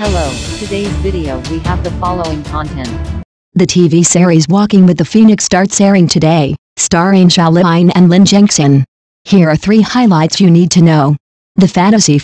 Hello, today's video we have the following content. The TV series Walking with the Phoenix starts airing today, starring Zhao Liying and Lin Gengxin. Here are three highlights you need to know. The fantasy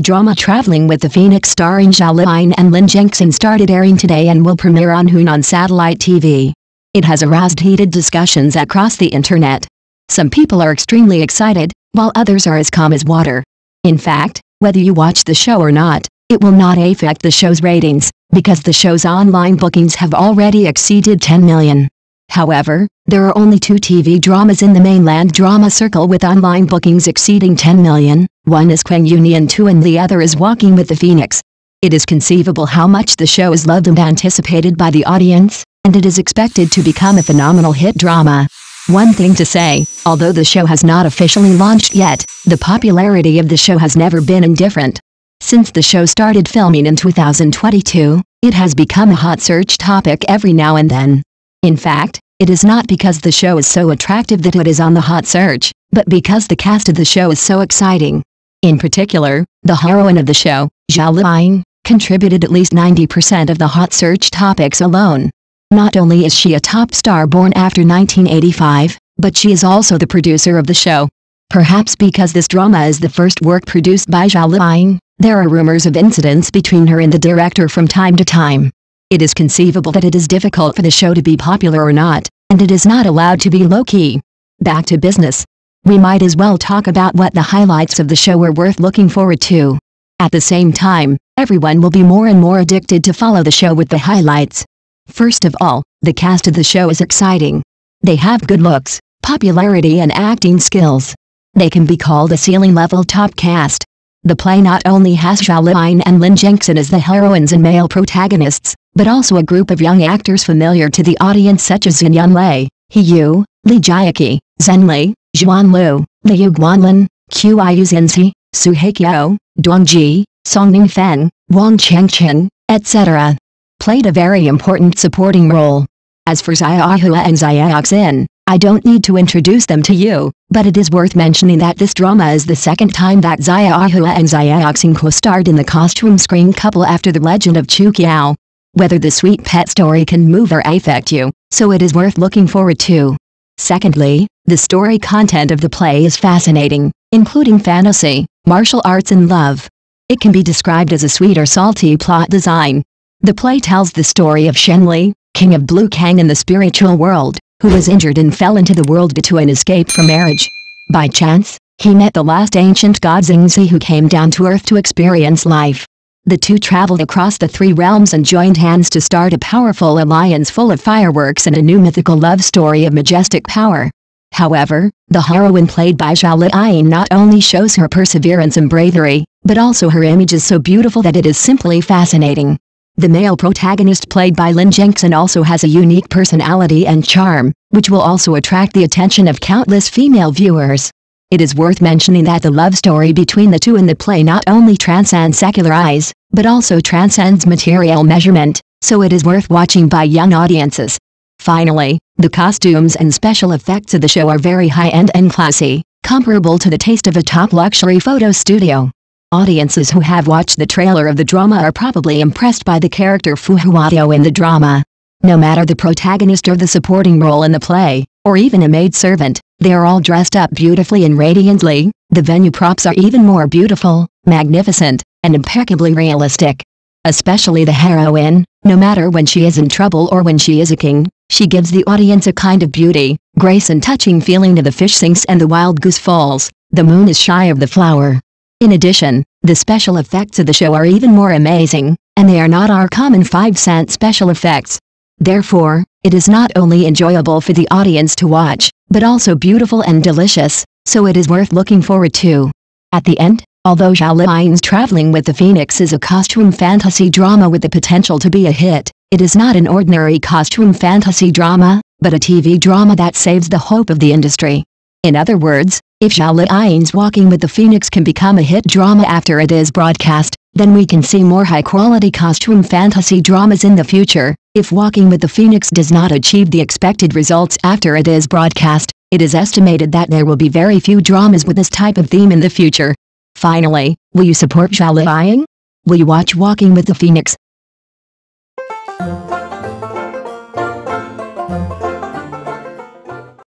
drama Traveling with the Phoenix starring Zhao Liying and Lin Gengxin started airing today and will premiere on Hunan Satellite TV. It has aroused heated discussions across the internet. Some people are extremely excited, while others are as calm as water. In fact, whether you watch the show or not, it will not affect the show's ratings, because the show's online bookings have already exceeded 10 million. However, there are only two TV dramas in the mainland drama circle with online bookings exceeding 10 million, one is Quan Union 2 and the other is Walking with the Phoenix. It is conceivable how much the show is loved and anticipated by the audience, and it is expected to become a phenomenal hit drama. One thing to say, although the show has not officially launched yet, the popularity of the show has never been indifferent. Since the show started filming in 2022, it has become a hot search topic every now and then. In fact, it is not because the show is so attractive that it is on the hot search, but because the cast of the show is so exciting. In particular, the heroine of the show, Zhao Liying, contributed at least 90% of the hot search topics alone. Not only is she a top star born after 1985, but she is also the producer of the show. Perhaps because this drama is the first work produced by Zhao Liying, there are rumors of incidents between her and the director from time to time. It is conceivable that it is difficult for the show to be popular or not, and it is not allowed to be low-key. Back to business. We might as well talk about what the highlights of the show are worth looking forward to. At the same time, everyone will be more and more addicted to follow the show with the highlights. First of all, the cast of the show is exciting. They have good looks, popularity and acting skills. They can be called a ceiling-level top cast. The play not only has Zhao Liying and Lin Gengxin as the heroines and male protagonists, but also a group of young actors familiar to the audience such as Xin Yunlei, He Yu, Li Jiaki, Zen Li, Xuan Lu, Liu Guanlin, Qiu Xinzi, Su Hekyo, Duong Ji, Song Ning Fen, Wang Chengchen, etc. Played a very important supporting role. As for Xiaohua and Xiaoxin, I don't need to introduce them to you, but it is worth mentioning that this drama is the second time that Xiaohua and Xiaoxin co-starred in the costume screen couple after the legend of Chu Qiao. Whether the sweet pet story can move or affect you, so it is worth looking forward to. Secondly, the story content of the play is fascinating, including fantasy, martial arts and love. It can be described as a sweet or salty plot design. The play tells the story of Shen Li, king of Blue Kang in the spiritual world, who was injured and fell into the world due to an escape from marriage. By chance, he met the last ancient god Zingzi who came down to earth to experience life. The two traveled across the three realms and joined hands to start a powerful alliance full of fireworks and a new mythical love story of majestic power. However, the heroine played by Zhao Liying not only shows her perseverance and bravery, but also her image is so beautiful that it is simply fascinating. The male protagonist played by Lin Gengxin also has a unique personality and charm, which will also attract the attention of countless female viewers. It is worth mentioning that the love story between the two in the play not only transcends secular eyes, but also transcends material measurement, so it is worth watching by young audiences. Finally, the costumes and special effects of the show are very high-end and classy, comparable to the taste of a top luxury photo studio. Audiences who have watched the trailer of the drama are probably impressed by the character Fu Huadiou in the drama. No matter the protagonist or the supporting role in the play, or even a maidservant, they are all dressed up beautifully and radiantly, the venue props are even more beautiful, magnificent, and impeccably realistic. Especially the heroine, no matter when she is in trouble or when she is a king, she gives the audience a kind of beauty, grace and touching feeling to the fish sinks and the wild goose falls, the moon is shy of the flower. In addition, the special effects of the show are even more amazing, and they are not our common 5-cent special effects. Therefore, it is not only enjoyable for the audience to watch, but also beautiful and delicious, so it is worth looking forward to. At the end, although Zhao Liying's Traveling with the Phoenix is a costume fantasy drama with the potential to be a hit, it is not an ordinary costume fantasy drama, but a TV drama that saves the hope of the industry. In other words, if Zhao Liying's Walking with the Phoenix can become a hit drama after it is broadcast, then we can see more high-quality costume fantasy dramas in the future. If Walking with the Phoenix does not achieve the expected results after it is broadcast, it is estimated that there will be very few dramas with this type of theme in the future. Finally, will you support Zhao Liying? Will you watch Walking with the Phoenix?